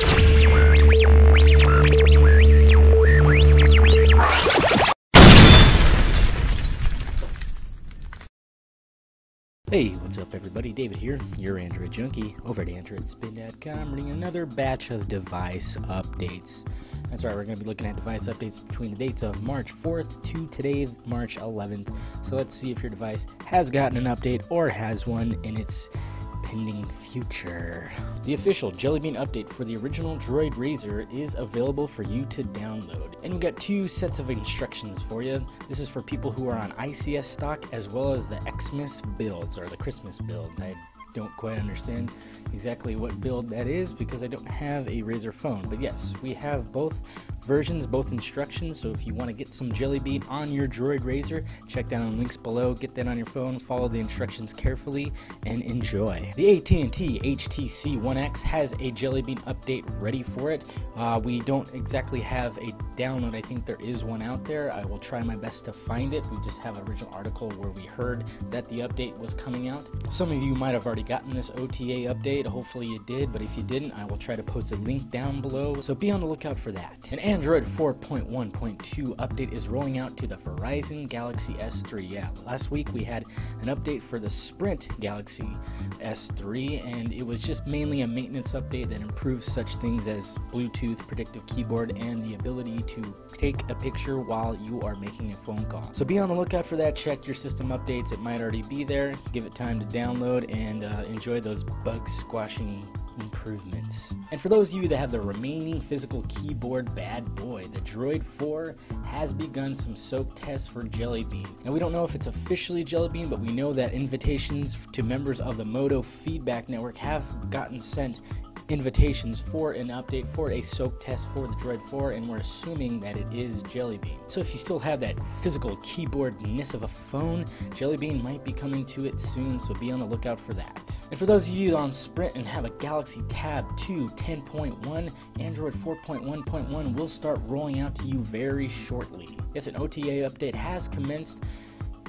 Hey, what's up everybody, David here, your Android junkie over at AndroidSpin.com, running another batch of device updates. That's right, we're going to be looking at device updates between the dates of March 4th to today, March 11th. So let's see if your device has gotten an update or has one in its pending future. The official Jelly Bean update for the original Droid Razr is available for you to download. And we've got two sets of instructions for you. This is for people who are on ICS stock as well as the Xmas builds or the Christmas builds. I don't quite understand exactly what build that is because I don't have a Razr phone. But yes, we have both versions, both instructions, so if you want to get some Jelly Bean on your Droid Razr, check down on links below, get that on your phone, follow the instructions carefully, and enjoy. The AT&T HTC One X has a Jelly Bean update ready for it. We don't exactly have a download. I think there is one out there. I will try my best to find it. We just have an original article where we heard that the update was coming out. Some of you might have already gotten this OTA update. Hopefully you did, but if you didn't, I will try to post a link down below, so be on the lookout for that. Android 4.1.2 update is rolling out to the Verizon Galaxy S3. Yeah, last week we had an update for the Sprint Galaxy S3, and it was just mainly a maintenance update that improves such things as Bluetooth, predictive keyboard, and the ability to take a picture while you are making a phone call. So be on the lookout for that. Check your system updates. It might already be there. Give it time to download and enjoy those bug squashing improvements. And for those of you that have the remaining physical keyboard bad boy, the Droid 4 has begun some soap tests for Jelly Bean. Now we don't know if it's officially Jelly Bean, but we know that invitations to members of the Moto Feedback Network have gotten sent invitations for an update for a soap test for the Droid 4, and we're assuming that it is Jelly Bean. So if you still have that physical keyboard-ness of a phone, Jelly Bean might be coming to it soon, so be on the lookout for that. And for those of you on Sprint and have a Galaxy Tab 2 10.1, Android 4.1.1 will start rolling out to you very shortly. Yes, an OTA update has commenced,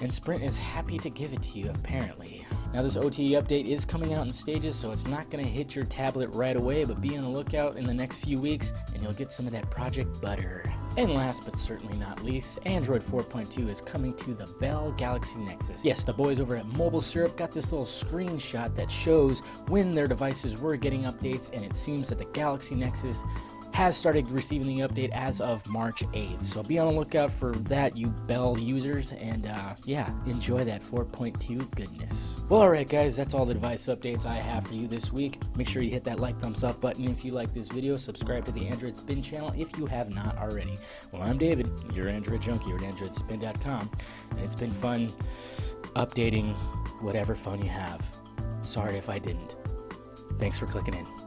and Sprint is happy to give it to you, apparently. Now this OTA update is coming out in stages, so it's not going to hit your tablet right away, but be on the lookout in the next few weeks and you'll get some of that Project Butter. And last but certainly not least, Android 4.2 is coming to the Bell Galaxy Nexus. Yes, the boys over at Mobile Syrup got this little screenshot that shows when their devices were getting updates, and it seems that the Galaxy Nexus has started receiving the update as of March 8th. So be on the lookout for that, you Bell users, and yeah, enjoy that 4.2 goodness. Well, all right guys, that's all the device updates I have for you this week. Make sure you hit that like, thumbs up button if you like this video. Subscribe to the Android Spin channel if you have not already. Well, I'm David, your Android junkie at AndroidSpin.com, and it's been fun updating whatever phone you have. Sorry if I didn't. Thanks for clicking in.